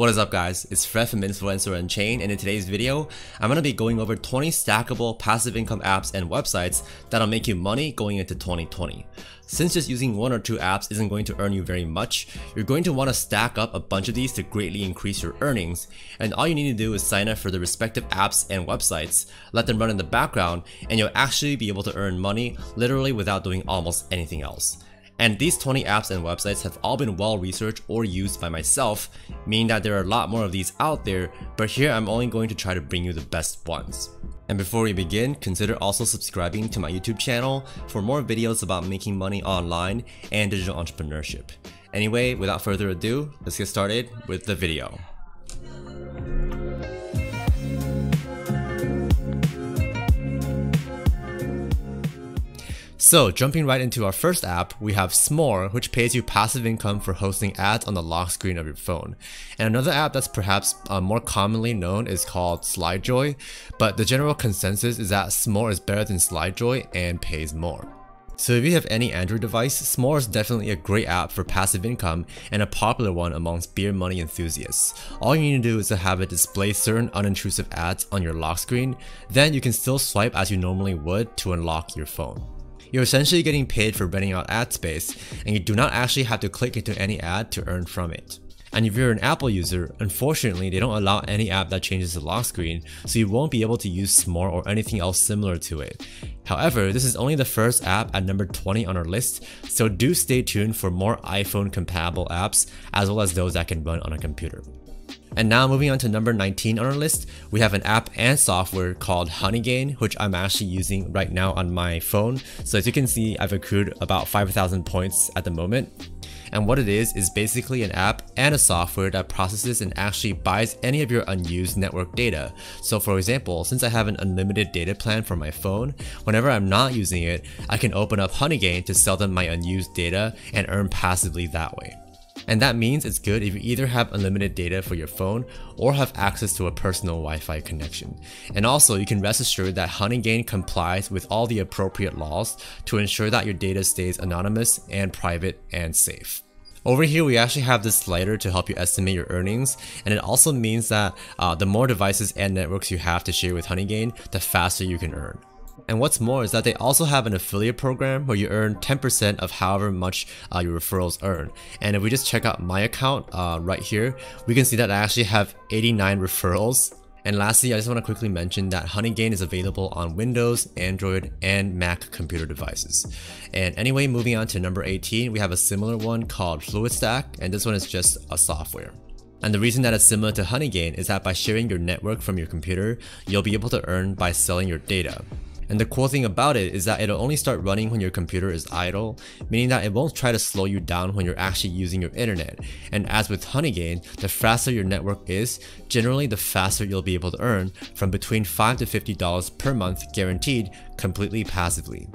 What is up guys, it's Fred from Influencer Unchained, and in today's video, I'm going to be going over 20 stackable passive income apps and websites that'll make you money going into 2020. Since just using one or two apps isn't going to earn you very much, you're going to want to stack up a bunch of these to greatly increase your earnings, and all you need to do is sign up for the respective apps and websites, let them run in the background, and you'll actually be able to earn money literally without doing almost anything else. And these 20 apps and websites have all been well researched or used by myself, meaning that there are a lot more of these out there, but here I'm only going to try to bring you the best ones. And before we begin, consider also subscribing to my YouTube channel for more videos about making money online and digital entrepreneurship. Anyway, without further ado, let's get started with the video. So jumping right into our first app, we have S'more, which pays you passive income for hosting ads on the lock screen of your phone. And another app that's perhaps more commonly known is called Slidejoy, but the general consensus is that S'more is better than Slidejoy and pays more. So if you have any Android device, S'more is definitely a great app for passive income and a popular one amongst beer money enthusiasts. All you need to do is to have it display certain unintrusive ads on your lock screen, then you can still swipe as you normally would to unlock your phone. You're essentially getting paid for renting out ad space, and you do not actually have to click into any ad to earn from it. And if you're an Apple user, unfortunately they don't allow any app that changes the lock screen, so you won't be able to use S'more or anything else similar to it. However, this is only the first app at number 20 on our list, so do stay tuned for more iPhone compatible apps as well as those that can run on a computer. And now moving on to number 19 on our list, we have an app and software called Honeygain, which I'm actually using right now on my phone. So as you can see, I've accrued about 5,000 points at the moment. And what it is basically an app and a software that processes and actually buys any of your unused network data. So for example, since I have an unlimited data plan for my phone, whenever I'm not using it, I can open up Honeygain to sell them my unused data and earn passively that way. And that means it's good if you either have unlimited data for your phone or have access to a personal Wi-Fi connection. And also, you can rest assured that Honeygain complies with all the appropriate laws to ensure that your data stays anonymous and private and safe. Over here, we actually have this slider to help you estimate your earnings, and it also means that the more devices and networks you have to share with Honeygain, the faster you can earn. And what's more is that they also have an affiliate program where you earn 10% of however much your referrals earn. And if we just check out my account right here, we can see that I actually have 89 referrals. And lastly, I just want to quickly mention that Honeygain is available on Windows, Android, and Mac computer devices. And anyway, moving on to number 18, we have a similar one called Fluidstack, and this one is just a software. And the reason that it's similar to Honeygain is that by sharing your network from your computer, you'll be able to earn by selling your data. And the cool thing about it is that it'll only start running when your computer is idle, meaning that it won't try to slow you down when you're actually using your internet. And as with Honeygain, the faster your network is, generally the faster you'll be able to earn, from between $5 to $50 per month guaranteed, completely passively.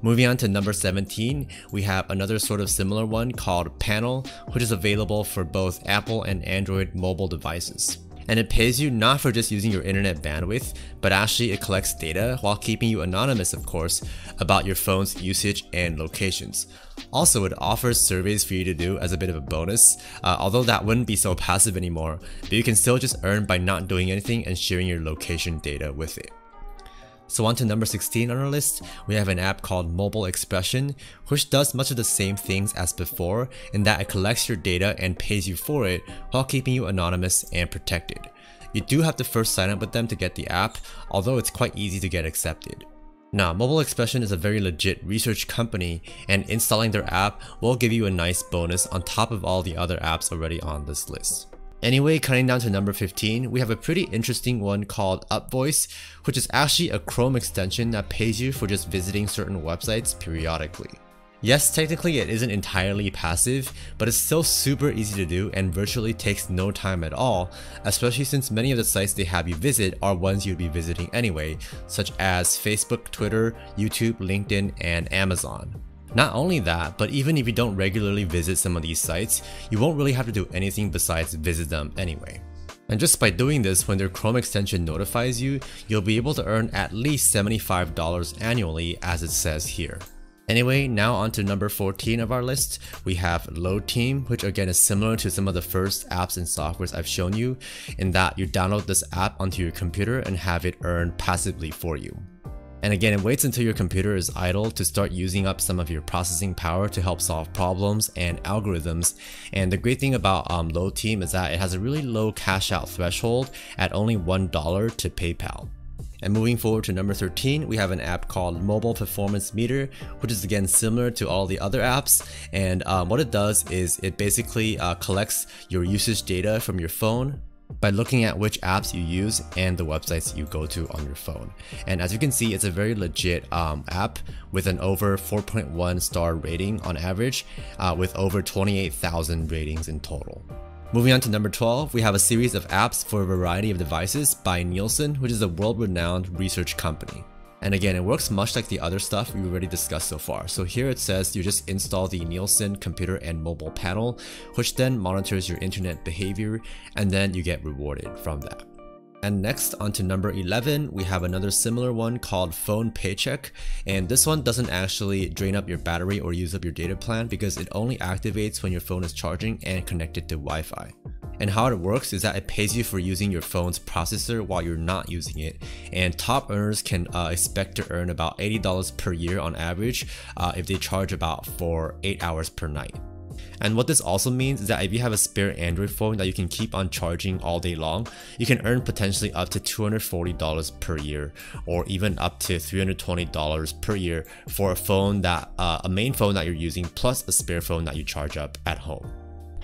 Moving on to number 17, we have another sort of similar one called Panel, which is available for both Apple and Android mobile devices. And it pays you not for just using your internet bandwidth, but actually it collects data while keeping you anonymous, of course, about your phone's usage and locations. Also, it offers surveys for you to do as a bit of a bonus, although that wouldn't be so passive anymore, but you can still just earn by not doing anything and sharing your location data with it. So on to number 16 on our list, we have an app called Mobile Expression, which does much of the same things as before in that it collects your data and pays you for it while keeping you anonymous and protected. You do have to first sign up with them to get the app, although it's quite easy to get accepted. Now, Mobile Expression is a very legit research company, and installing their app will give you a nice bonus on top of all the other apps already on this list. Anyway, cutting down to number 15, we have a pretty interesting one called Upvoice, which is actually a Chrome extension that pays you for just visiting certain websites periodically. Yes, technically it isn't entirely passive, but it's still super easy to do and virtually takes no time at all, especially since many of the sites they have you visit are ones you'd be visiting anyway, such as Facebook, Twitter, YouTube, LinkedIn, and Amazon. Not only that, but even if you don't regularly visit some of these sites, you won't really have to do anything besides visit them anyway. And just by doing this, when their Chrome extension notifies you, you'll be able to earn at least $75 annually, as it says here. Anyway, now on to number 14 of our list, we have Lo Team, which again is similar to some of the first apps and softwares I've shown you, in that you download this app onto your computer and have it earn passively for you. And again, it waits until your computer is idle to start using up some of your processing power to help solve problems and algorithms. And the great thing about Lo Team is that it has a really low cash out threshold at only $1 to PayPal. And moving forward to number 13, we have an app called Mobile Performance Meter, which is again similar to all the other apps. And what it does is it basically collects your usage data from your phone by looking at which apps you use and the websites you go to on your phone. And as you can see, it's a very legit app with an over 4.1 star rating on average, with over 28,000 ratings in total. Moving on to number 12, we have a series of apps for a variety of devices by Nielsen, which is a world-renowned research company. And again, it works much like the other stuff we've already discussed so far. So here it says you just install the Nielsen computer and mobile panel, which then monitors your internet behavior, and then you get rewarded from that. And next, onto number 11, we have another similar one called Phone Paycheck, and this one doesn't actually drain up your battery or use up your data plan because it only activates when your phone is charging and connected to Wi-Fi. And how it works is that it pays you for using your phone's processor while you're not using it, and top earners can expect to earn about $80 per year on average if they charge about for 8 hours per night. And what this also means is that if you have a spare Android phone that you can keep on charging all day long, you can earn potentially up to $240 per year, or even up to $320 per year for a phone that a main phone that you're using plus a spare phone that you charge up at home.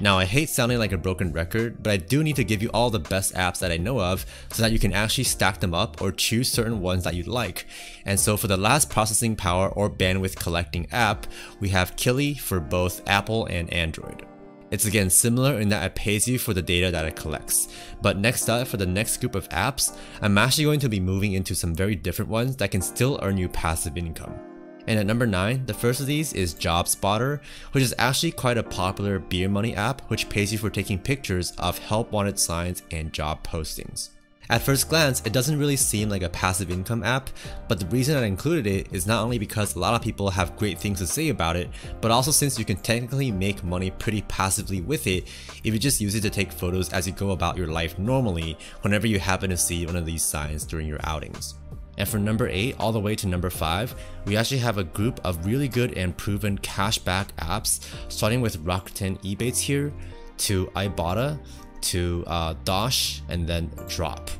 Now, I hate sounding like a broken record, but I do need to give you all the best apps that I know of so that you can actually stack them up or choose certain ones that you like. And so for the last processing power or bandwidth collecting app, we have Killi for both Apple and Android. It's again similar in that it pays you for the data that it collects. But next up, for the next group of apps, I'm actually going to be moving into some very different ones that can still earn you passive income. And at number 9, the first of these is JobSpotter, which is actually quite a popular beer money app which pays you for taking pictures of help wanted signs and job postings. At first glance, it doesn't really seem like a passive income app, but the reason I included it is not only because a lot of people have great things to say about it, but also since you can technically make money pretty passively with it if you just use it to take photos as you go about your life normally whenever you happen to see one of these signs during your outings. And from number 8 all the way to number 5, we actually have a group of really good and proven cashback apps, starting with Rakuten Ebates here, to Ibotta, to Dosh, and then Drop.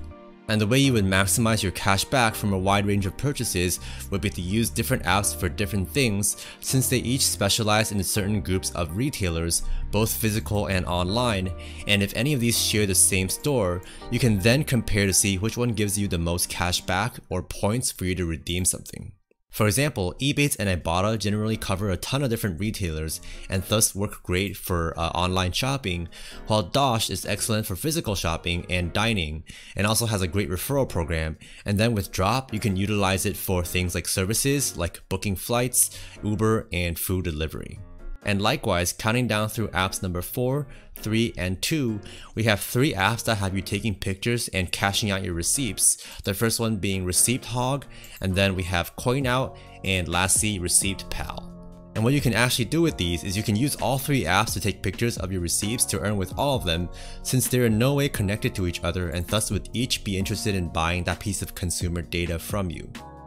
And the way you would maximize your cashback from a wide range of purchases would be to use different apps for different things, since they each specialize in certain groups of retailers, both physical and online, and if any of these share the same store, you can then compare to see which one gives you the most cash back or points for you to redeem something. For example, Ebates and Ibotta generally cover a ton of different retailers and thus work great for online shopping, while Dosh is excellent for physical shopping and dining, and also has a great referral program. And then with Drop, you can utilize it for things like services like booking flights, Uber, and food delivery. And likewise, counting down through apps number 4, 3, and 2, we have 3 apps that have you taking pictures and cashing out your receipts. The first one being Receipt Hog, and then we have CoinOut, and lastly Receipt Pal. And what you can actually do with these is you can use all 3 apps to take pictures of your receipts to earn with all of them, since they are in no way connected to each other and thus would each be interested in buying that piece of consumer data from you.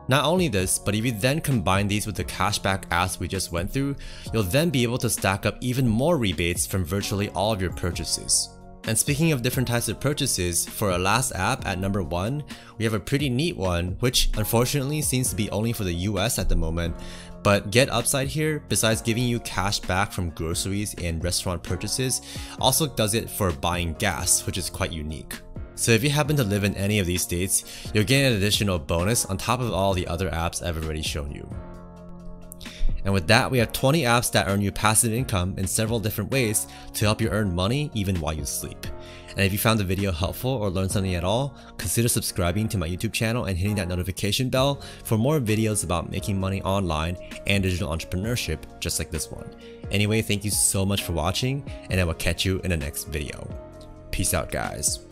Not only this, but if you then combine these with the cashback apps we just went through, you'll then be able to stack up even more rebates from virtually all of your purchases. And speaking of different types of purchases, for our last app at number 1, we have a pretty neat one, which unfortunately seems to be only for the US at the moment, but GetUpside here, besides giving you cash back from groceries and restaurant purchases, also does it for buying gas, which is quite unique. So if you happen to live in any of these states, you'll get an additional bonus on top of all the other apps I've already shown you. And with that, we have 20 apps that earn you passive income in several different ways to help you earn money even while you sleep. And if you found the video helpful or learned something at all, consider subscribing to my YouTube channel and hitting that notification bell for more videos about making money online and digital entrepreneurship just like this one. Anyway, thank you so much for watching, and I will catch you in the next video. Peace out, guys.